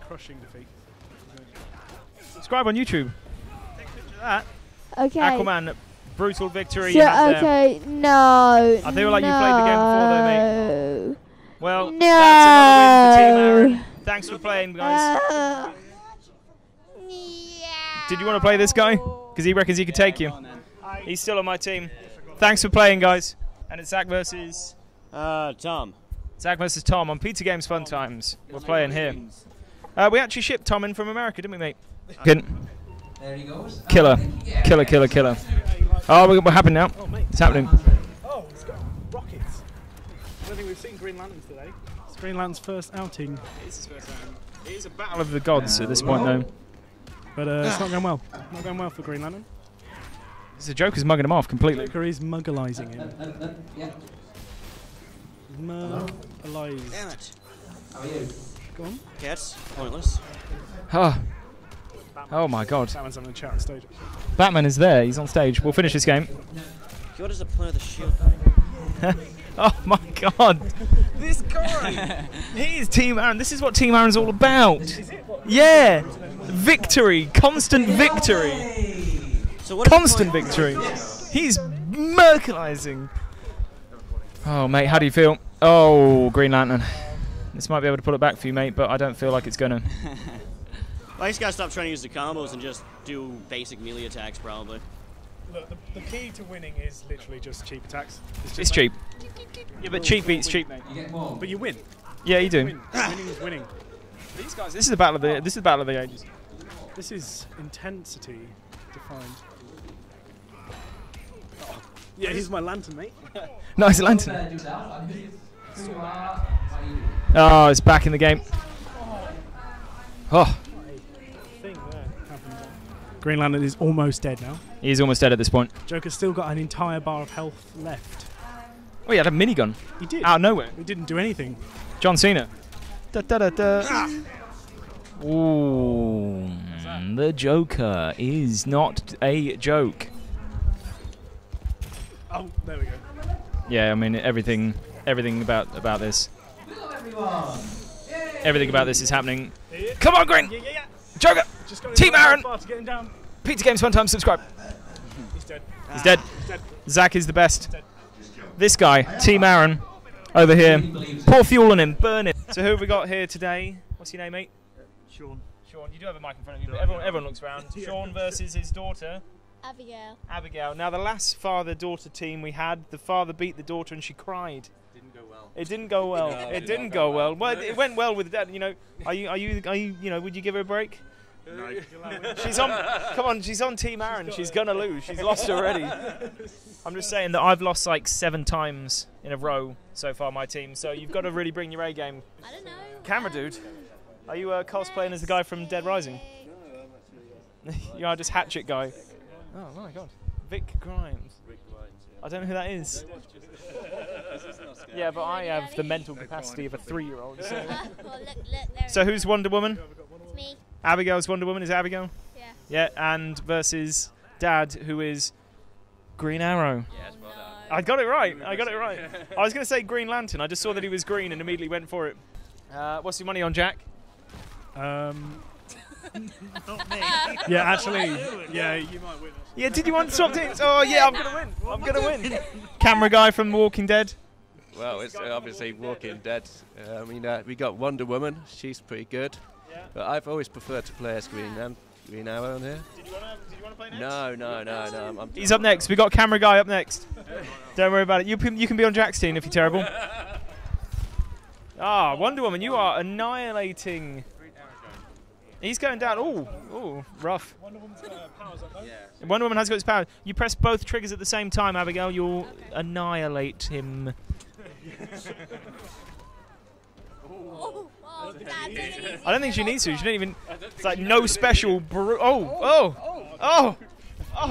crushing defeat. Subscribe on YouTube. Take a picture of that. Okay. Aquaman, brutal victory. So, okay, no. I feel like you played the game before, though, mate. Well, that's another win for Team Aaron. Thanks for playing, guys. Did you want to play this guy? Because he reckons he could take you. He's still on my team. Thanks for playing, guys. And it's Zach versus... Tom. Zach versus Tom on Pizza Games Fun Times. We're playing here. We actually shipped Tom in from America, didn't we, mate? Good. There he goes. Killer. Killer, killer, killer. Oh, what happened now? It's happening. Oh, it's got rockets. I don't think we've seen Green Lantern today. It's Green Lantern's first outing. It is his first outing. It is a battle of the gods at this point, though. But it's not going well. Not going well for Green Lantern. The Joker's mugging him off completely. Joker is muggalizing him. Muggalized. Damn it. How are you? Go on. Yes. Pointless. Huh. Oh my God. Batman's on the chat on stage. Batman is there. He's on stage. We'll finish this game. What is the point of the shield? Oh my God. This guy. He is Team Aaron. This is what Team Aaron's all about. Is it? Yeah. Victory. Constant victory. So what constant victory. He's mercilizing. Oh, mate, how do you feel? Oh, Green Lantern. This might be able to pull it back for you, mate, but I don't feel like it's going to. Well, I just got to stop trying to use the combos and just do basic melee attacks, probably. Look, the key to winning is literally just cheap attacks. It's cheap. Yeah, but cheap beats cheap, mate. You get more. But you win. Yeah, you do. Win. Winning is winning. These guys, this is the battle of the ages. This is intensity defined. Oh, yeah, here's my lantern, mate. Nice lantern. Oh, it's back in the game. Oh. Green Lantern is almost dead now. He's almost dead at this point. Joker's still got an entire bar of health left. Oh, he had a minigun. He did. Out of nowhere. He didn't do anything. John Cena. Da, da, da, da. Ah. Ooh, the Joker is not a joke. Oh, there we go. Yeah, I mean everything about this. Everything about this is happening. Yeah. Come on, Green. Yeah, yeah, yeah. Joker. Just Team Aaron. Pizza Games Fun Time. Subscribe. He's dead. He's dead. He's dead. Zach is the best. This guy, Team Aaron, over here. Pour fuel on him. Burn him. So who have we got here today? What's your name, mate? Sean. Sean, you do have a mic in front of you, but everyone looks around. Sean versus his daughter. Abigail. Abigail. Now, the last father-daughter team we had, the father beat the daughter and she cried. Didn't go well. It didn't go well. No, it didn't go well. Well, it went well with the dad. You know, are you, would you give her a break? No. She's on, come on, she's on Team Aaron. She's going to lose. She's lost already. I'm just saying that I've lost like 7 times in a row so far, my team. So you've got to really bring your A game. I don't know. Camera dude. Are you cosplaying as the guy from Dead Rising? No, you are just Hatchet Guy. Oh my God, Vic Grimes. I don't know who that is. Yeah, but I have the mental capacity of a 3-year-old. So. So who's Wonder Woman? It's me. Abigail's Wonder Woman is Abigail. Yeah. Yeah, and versus Dad, who is Green Arrow. Yes, well done. I got it right. I got it right. I was going to say Green Lantern. I just saw that he was green and immediately went for it. What's your money on, Jack? Not me. Yeah, actually, yeah, you might win. Yeah, did you want to swap teams? Oh, yeah, I'm gonna win. I'm gonna win. Camera guy from Walking Dead. Well, it's obviously Walking Dead. I mean, we got Wonder Woman. She's pretty good. Yeah. But I've always preferred to play as Green Arrow on here. Did you want to play next? No. He's up next. We got camera guy up next. Don't worry about it. You can be on Jack's team if you're terrible. Ah, Wonder Woman, you are annihilating. He's going down. Ooh, ooh, rough. Wonder Woman's got her powers up, though. Wonder Woman has got his powers. You press both triggers at the same time, Abigail. You'll annihilate him. I don't think she needs to. She didn't even. It's like no special. Oh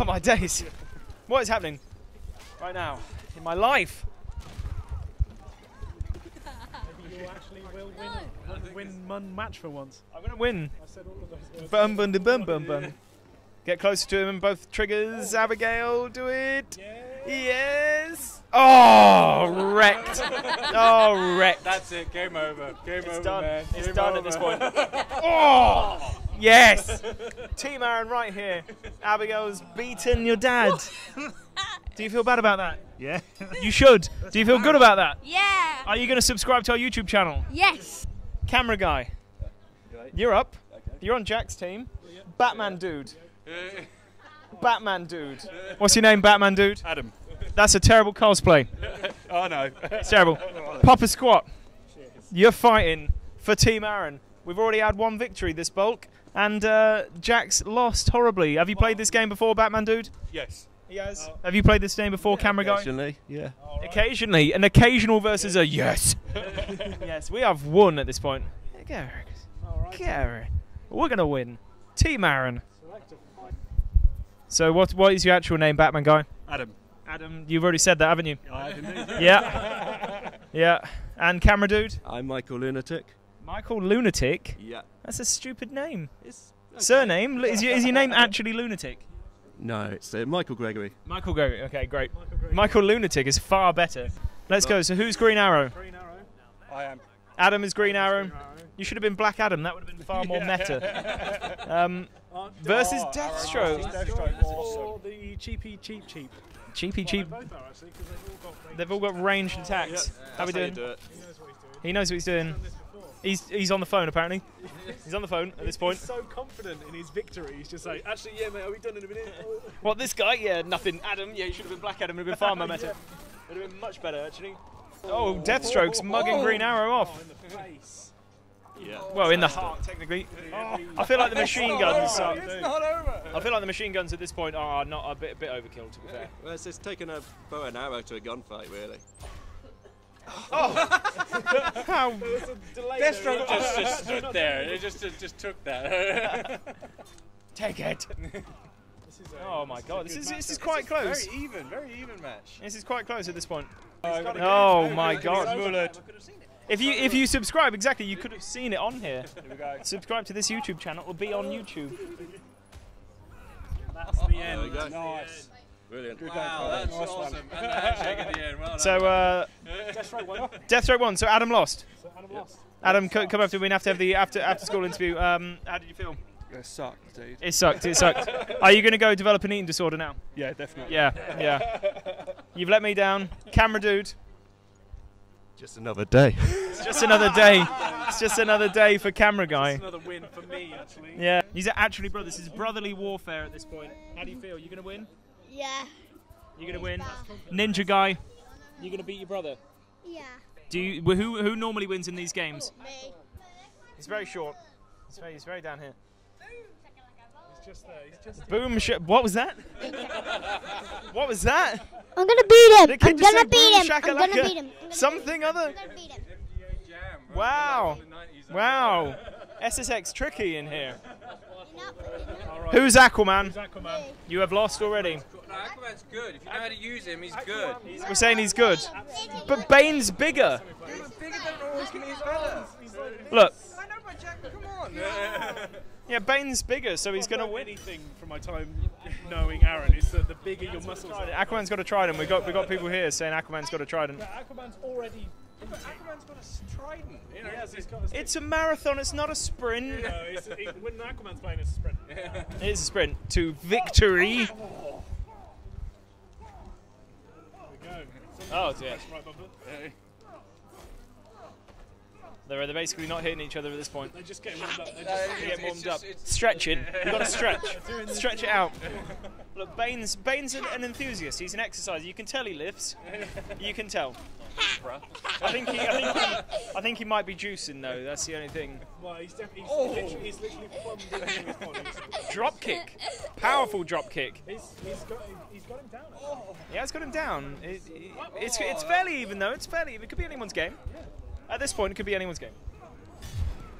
my days! What is happening right now in my life? You actually will win one match for once. I'm gonna win. I said all of those words. Bum bum bum bum bum. Get closer to him. Both triggers. Abigail, do it. Yes. Oh, wrecked. Oh, wrecked. That's it. Game over. Game over, man. It's done at this point. Oh. Yes. Team Aaron right here. Abigail's beaten your dad. Do you feel bad about that? Yeah. You should. Do you feel good about that? Yeah. Are you going to subscribe to our YouTube channel? Yes. Camera guy. You're up. You're on Jack's team. Batman dude. Batman dude. What's your name, Batman dude? Adam. That's a terrible cosplay. Oh no. It's terrible. Papa Squat. You're fighting for Team Aaron. We've already had one victory this bulk, and Jack's lost horribly. Have you played this game before, Batman dude? Yes. He has. Have you played this game before, camera guy? Occasionally, yeah. Right. Occasionally, an occasional versus a yes. Yes, we have won at this point. Garrick. Garrick. We're gonna win. Team Aaron. So what is your actual name, Batman guy? Adam. Adam, you've already said that, haven't you? I didn't. Yeah. Yeah. And camera dude? I'm Michael Lunatic. Michael Lunatic? Yeah. That's a stupid name. It's okay. Surname? Is your name actually Lunatic? No, it's Michael Gregory. Michael Gregory, okay, great. Michael, Lunatic is far better. Let's go, so who's Green Arrow? Green Arrow. I am. Adam is Green Arrow. Green Arrow. You should have been Black Adam, that would have been far more meta. Versus Deathstroke. Deathstroke. Awesome. The cheapy cheap cheap. Cheapy cheap. They've all got ranged attacks. Yeah. How we doing? How do it. He knows what he's doing. He's on the phone apparently. He's on the phone at this point. He's so confident in his victory. He's just like, actually, yeah, mate, are we done in a minute? What, this guy? Yeah, nothing. Adam, yeah, you should have been Black Adam. It would have been far more meta. It would have been much better actually. Oh, Deathstroke's mugging Green Arrow off. Oh, in the face. Yeah. Well, in the heart, technically. Oh, I feel like the machine guns are. It's not over. I feel like the machine guns at this point are not a bit overkill, to be fair. Well, it's just taking a bow and arrow to a gunfight, really. Oh! How? Deathstroke just stood there. It just took that. Take it. This is oh my god! This is quite close. Very even match. This is quite close at this point. Oh my god! If you subscribe, exactly, you could have seen it on here. Here we go. Subscribe to this YouTube channel. It will be on YouTube. That's the end. There we go. Nice. Brilliant. Wow, that's awesome. And the handshake at the end. Well done. So, Deathstroke won. Deathstroke won. So Adam lost. Adam, come after. We have to have the after school interview. How did you feel? It sucked, dude. It sucked. It sucked. Are you going to go develop an eating disorder now? Yeah, definitely. Yeah, yeah. You've let me down, camera dude. Just another day. It's just another day. It's just another day for camera guy. It's another win for me, actually. Yeah. These are actually brothers. This is brotherly warfare at this point. How do you feel? You gonna win? Yeah. You gonna win? Ninja guy. You gonna beat your brother? Yeah. Do you? Who normally wins in these games? Me. He's very short. He's very down here. He's just there. Boom! What was that? What was that? I'm gonna beat him. I'm gonna beat him. I'm gonna beat him. Something other. Wow. Wow. SSX tricky in here. Who's Aquaman? You have lost already. Aquaman's good. If you know how to use him, he's good. We're saying he's good. But Bane's bigger. Look. Yeah, Bane's bigger, so he's going to win. Anything from my time knowing Aaron is that the bigger your muscles are. Aquaman's got a trident. We've got people here saying Aquaman's got a trident. But Aquaman's already... But Aquaman's got a trident. You know, yes, he's got a it's a marathon, it's not a sprint. No, when Aquaman's playing, it's a sprint. Yeah. It is a sprint to victory. Oh, there we go. Oh dear. Right, They're basically not hitting each other at this point. They're just getting warmed up. They're just getting warmed up. Stretching. You've got to stretch. Stretch it out. Look, Bane's an enthusiast. He's an exerciser. You can tell he lifts. You can tell. I think he might be juicing though. That's the only thing. Well, he's literally plumbed into his body. Drop kick. Powerful drop kick. He's got him down. Oh. Yeah, he's got him down. It's fairly even though. It's fairly. It could be anyone's game. Yeah. At this point, it could be anyone's game.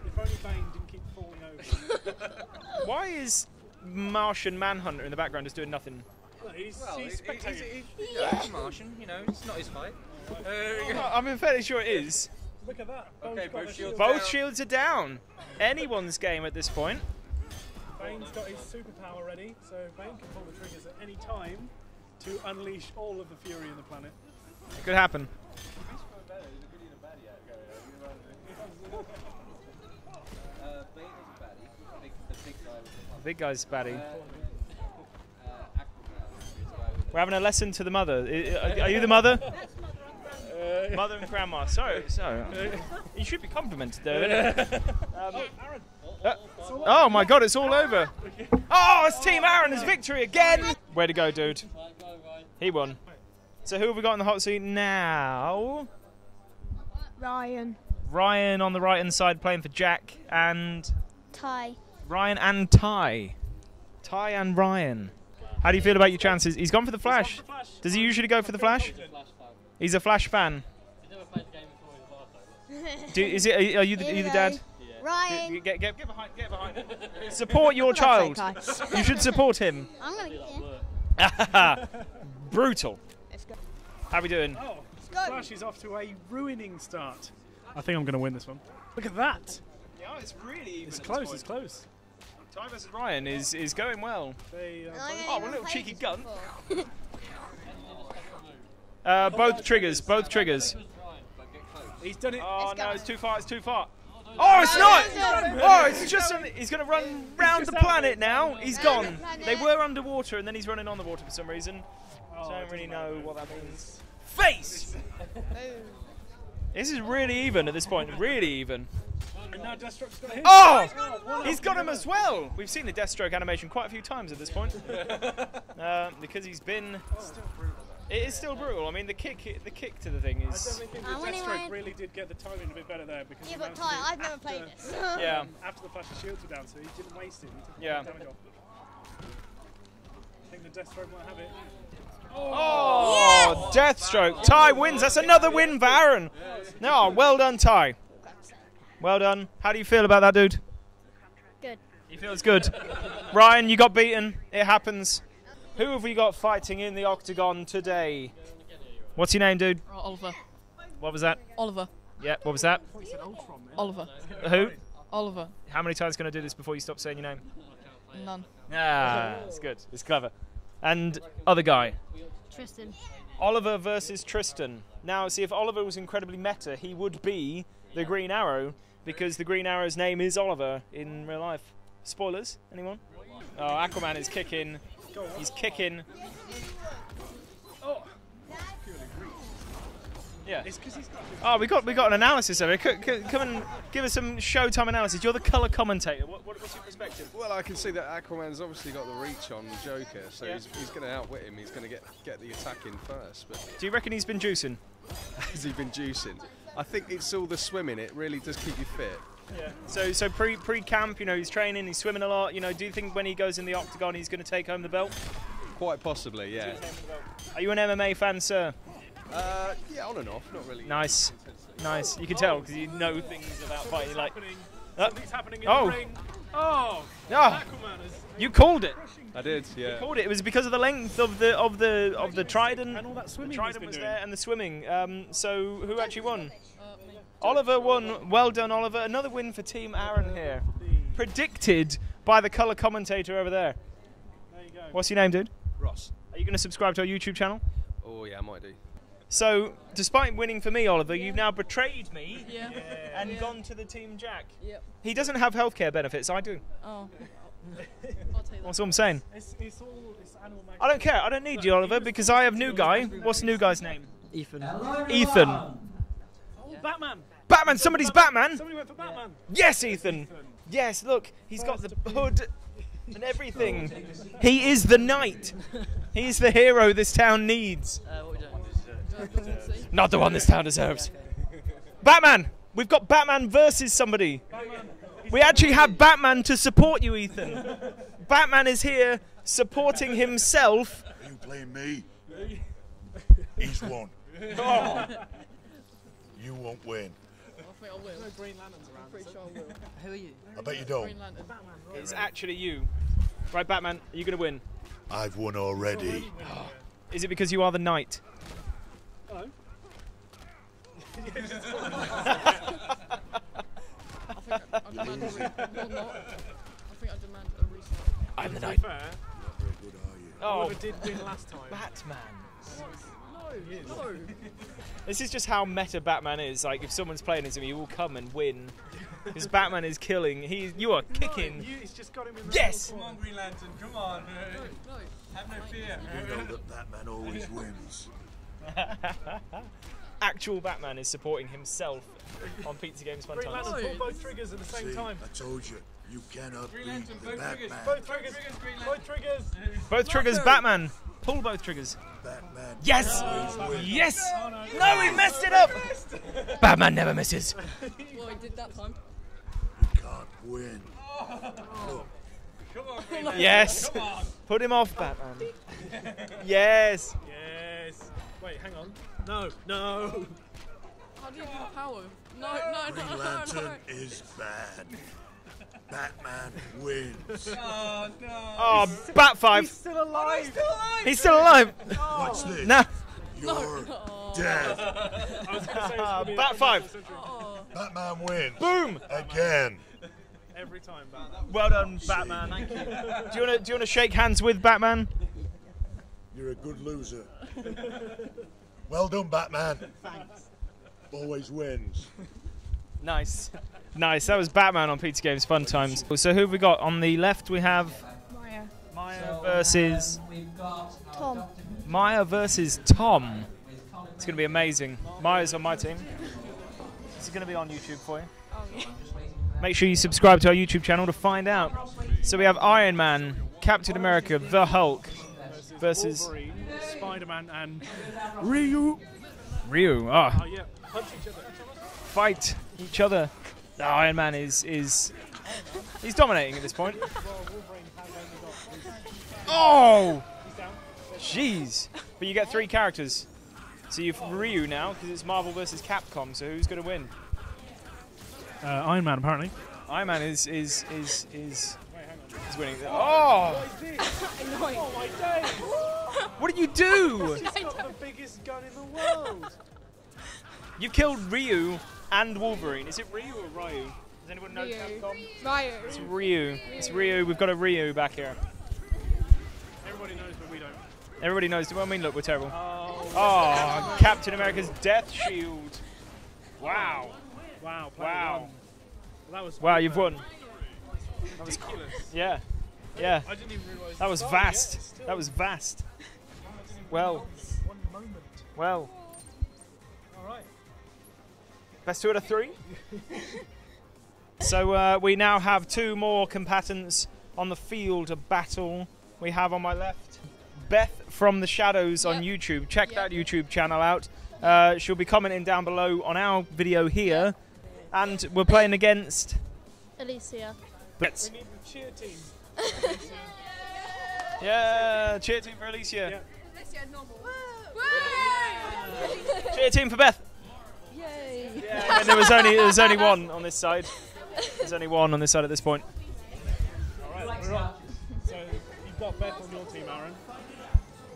If only Bane didn't keep falling over. Why is Martian Manhunter in the background just doing nothing? Well, he's spectating. He's Martian, you know, it's not his fight. I'm fairly sure it is. Look at that. Okay, both shields are down. Anyone's game at this point. Bane's got his superpower ready, so Bane can pull the triggers at any time to unleash all of the fury in the planet. It could happen. Big guy's baddie. We're having a lesson to the mother. Are you the mother? That's mother and grandma. Mother and grandma. So. You should be complimented though, innit? Aaron. Oh my god, it's all over. Oh, it's Team Aaron, it's victory again. Way to go, dude. He won. So who have we got in the hot seat now? Ryan. Ryan on the right-hand side playing for Jack and... Ty. Ryan and Ty. Ty and Ryan. How do you feel about your chances? He's gone for the flash. Does he usually go for the flash? He's a flash fan. He's never played the game before. Are you the dad? Yeah. Ryan. Get behind him. Support your child. You should support him. I'm gonna get him. Brutal. Let's go. How are we doing? Oh, Flash is off to a ruining start. I think I'm going to win this one. Look at that. Yeah, it's really even. It's close. It's close. Ty vs Ryan is going well. Oh, a little cheeky gun. Both triggers. He's done it. Oh no, it's too far. It's too far. Oh, it's not. Oh, it's just. He's going to run round the planet now. He's gone. They were underwater and then he's running on the water for some reason. So I don't really know what that means. Face. This is really even at this point. Really even. And now Deathstroke's got him. Oh! He's got him as well! We've seen the Deathstroke animation quite a few times at this point. Because he's been... It is still brutal. I mean, the kick to the thing is... I definitely think the Deathstroke really did get the timing a bit better there. Because yeah, but Ty, I've never played this. Yeah. After the flash of shields were down, so he didn't waste it. Yeah. Damage off. I think the Deathstroke might have it. Oh! Yes! Deathstroke. Ty wins. That's another win for Aaron. No, well done, Ty. Well done. How do you feel about that, dude? Good. He feels good. Ryan, you got beaten. It happens. Who have we got fighting in the octagon today? What's your name, dude? Oliver. What was that? Oliver. Yeah, what was that? Oliver. Who? Oliver. How many times can I do this before you stop saying your name? None. Ah, it's good. It's clever. And other guy? Tristan. Oliver versus Tristan. Now, see, if Oliver was incredibly meta, he would be the Green Arrow. Because the Green Arrow's name is Oliver in real life. Spoilers, anyone? Oh, Aquaman is kicking. He's kicking. Oh. Yeah. Oh, we got an analysis over here. Come and give us some Showtime analysis. You're the colour commentator. What's your perspective? Well, I can see that Aquaman's obviously got the reach on Joker, so he's going to outwit him. He's going to get the attack in first. But do you reckon he's been juicing? Has he been juicing? I think it's all the swimming. It really does keep you fit. Yeah. So pre-camp, you know, he's training, he's swimming a lot. You know, do you think when he goes in the octagon, he's going to take home the belt? Quite possibly, yeah. Are you an MMA fan, sir? Yeah, on and off, not really. Nice, nice. You can tell because you know things about fighting. Like, something's happening in the ring. Oh, no! You called it. I did. Yeah. You called it. It was because of the length of the trident. And all that swimming. The trident was there, and the swimming. So who actually won? Oliver won. Well done, Oliver. Another win for Team Aaron here. Predicted by the colour commentator over there. There you go. What's your name, dude? Ross. Are you going to subscribe to our YouTube channel? Oh yeah, I might do. So, despite winning for me, Oliver, you've now betrayed me and gone to the Team Jack. Yep. He doesn't have healthcare benefits, I do. Oh. That's all I'm saying. It's animal magazine. I don't care, I don't need you, Oliver, because I have new guy. What's new guy's name? Ethan. Ethan. Oh, Batman. Batman! Batman! Somebody's Batman! Somebody went for Batman! Yes, Ethan! Yes, look, he's got the hood and everything. He is the knight. He's the hero this town needs. Not the one this town deserves. Batman! We've got Batman versus somebody. We actually have Batman to support you, Ethan. Batman is here supporting himself. You blame me. He's won. Oh. You won't win. Who are you? I bet you don't. It's actually you. Right, Batman, are you going to win? I've won already. Oh. Is it because you are the knight? Hello. I'm the knight. Oh, did win last time. Batman. No. This is just how meta Batman is. Like, if someone's playing as him, you will come and win. Because Batman is killing. You are kicking. No, he's just got him in the yes! Come on, Green Lantern, come on. No. Have no fear. You know that Batman always wins. Actual Batman is supporting himself on Pizza Games Fun Times. Green Lantern pulled both triggers at the same time. I told you, you cannot beat the Batman. Both triggers, both triggers. Both triggers, Batman. Pull both triggers. Batman. Yes! No. Yes! Oh, no, he messed it up! Batman never misses. Well, he did that time. You can't win. Oh. Come on, Green Lantern. Yes! Come on. Put him off, Batman. Yes! Yes! Wait, hang on. No, no! How do you do the power? No, Green Lantern is bad. Batman wins. Oh, no. Oh, Bat 5. He's still alive. He's still alive. He's still alive. Oh. What's this? No. You're dead. I was going to say Bat 5. Oh. Batman wins. Boom. Again. Every time, Batman. Well done, Batman. Thank you. Do you want to shake hands with Batman? You're a good loser. Well done, Batman. Thanks. Always wins. Nice. Nice, that was Batman on Pizza Games Fun Times. So who have we got? On the left we have... Maya versus... Tom. Maya versus Tom. It's going to be amazing. Maya's on my team. This is going to be on YouTube for you. Make sure you subscribe to our YouTube channel to find out. So we have Iron Man, Captain America, The Hulk versus... Spider-Man and... Ryu. Ah. Fight each other. No, Iron Man he's dominating at this point. Oh! Jeez. But you get three characters. So you've Ryu now, because it's Marvel vs. Capcom, so who's going to win? Iron Man, apparently. Iron Man is winning. Oh! Oh my days! What did you do? She's got the biggest gun in the world! You killed Ryu. And Wolverine. Is it Ryu or Ryu? Does anyone know Capcom? Ryu. It's Ryu. It's Ryu. We've got a Ryu back here. Everybody knows, but we don't. Everybody knows. Well, I mean, look, we're terrible. Oh, Captain America's Death Shield. Wow. Wow. Wow. That was wow, you've won. That was ridiculous. Yeah. Yeah. I didn't even realize that was vast. That was vast. Well. Well. All right. Best two out of three. So we now have two more combatants on the field of battle. We have on my left, Beth from the Shadows on YouTube. Check that YouTube channel out. She'll be commenting down below on our video here. And we're playing against... Alicia. Blitz. We need the cheer team. Yeah, cheer team for Alicia. Yeah. Alicia, normal. Woo! Cheer team for Beth. Yay. Yeah, and there was only one on this side. There's only one on this side at this point. All right, we're on. So you've got Beth on your team, Aaron.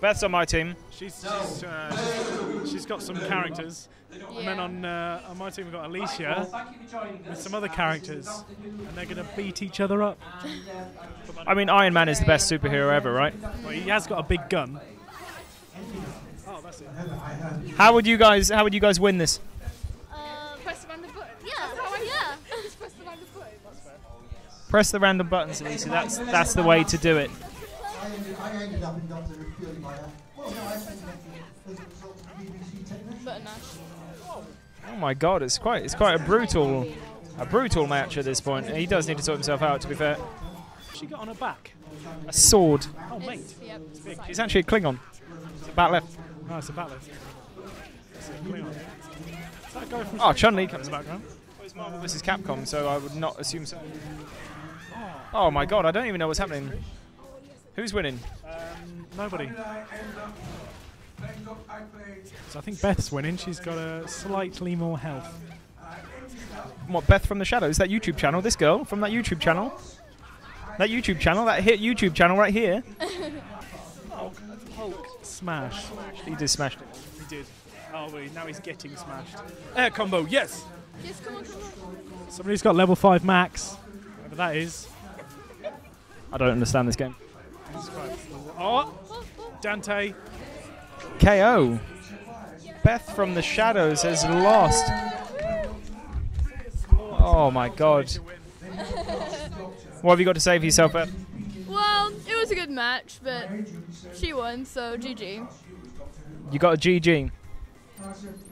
Beth's on my team. She's got some characters, and then on my team we've got Alicia with some other characters, and they're going to beat each other up. I mean, Iron Man is the best superhero ever, right? Well, he has got a big gun. Oh, that's it. How would you guys win this? Press the random buttons, Alicia. That's the way to do it. I ended up in Dr. purely by her. Well, no, I said that. Button Ash. Oh my God, it's quite a brutal match at this point. He does need to sort himself out, to be fair. What's she got on her back? A sword. Oh mate, it's actually a Klingon. It's a bat left. No, it's a bat left. It's a Klingon. Does that go from Chun-Li comes back around. Well, it's Marvel vs. Capcom, so I would not assume so. Oh my God, I don't even know what's happening. Who's winning? Nobody. So I think Beth's winning. She's got a slightly more health. What, Beth from the Shadows? That YouTube channel? This girl from that YouTube channel? That YouTube channel? That hit YouTube channel right here? Hulk smash. He did smash it. He did. Oh, wait, now he's getting smashed. Air combo, yes! Yes, come on, come on. Somebody's got level 5 max. Whatever that is. I don't understand this game. Oh! Dante. KO. Beth from the Shadows has lost. Oh my God. What have you got to say for yourself, Beth? Well, it was a good match, but she won, so GG. You got a GG?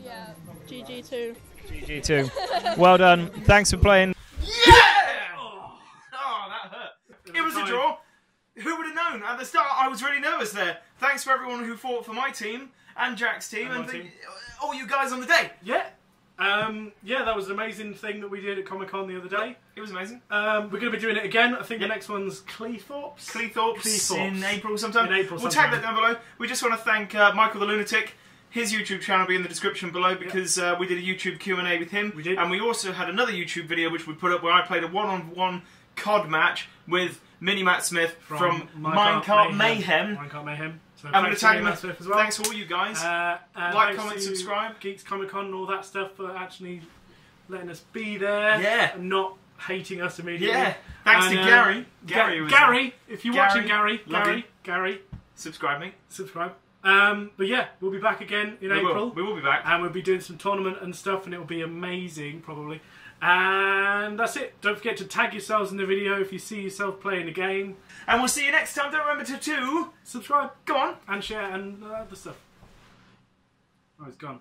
Yeah, GG too. GG too. Well done. Thanks for playing. Yeah! Oh, that hurt. It was a draw. Who would have known? At the start, I was really nervous there. Thanks for everyone who fought for my team and Jack's team and all you guys on the day. Yeah. Yeah, that was an amazing thing that we did at Comic-Con the other day. Yeah, it was amazing. We're going to be doing it again. I think the next one's Cleethorpes. Cleethorpes. In April sometime. We'll tag that down below. We just want to thank Michael the Lunatic. His YouTube channel will be in the description below because we did a YouTube Q&A with him. We did. And we also had another YouTube video which we put up where I played a one-on-one COD match with Mini Matt Smith from Minecart Mayhem. Minecart Mayhem. So I'm going to tag him as well. Thanks for all you guys. Like, comment, subscribe. Geeks Comic Con and all that stuff for actually letting us be there. Yeah. And not hating us immediately. Yeah. Thanks to Gary. Gary, if you're watching, Gary, subscribe me. Subscribe. But yeah, we'll be back again in April. We will be back. And we'll be doing some tournament and stuff, and it'll be amazing, probably. And that's it. Don't forget to tag yourselves in the video if you see yourself playing a game. And we'll see you next time. Don't remember to subscribe, go on, and share and other stuff. Oh, it's gone.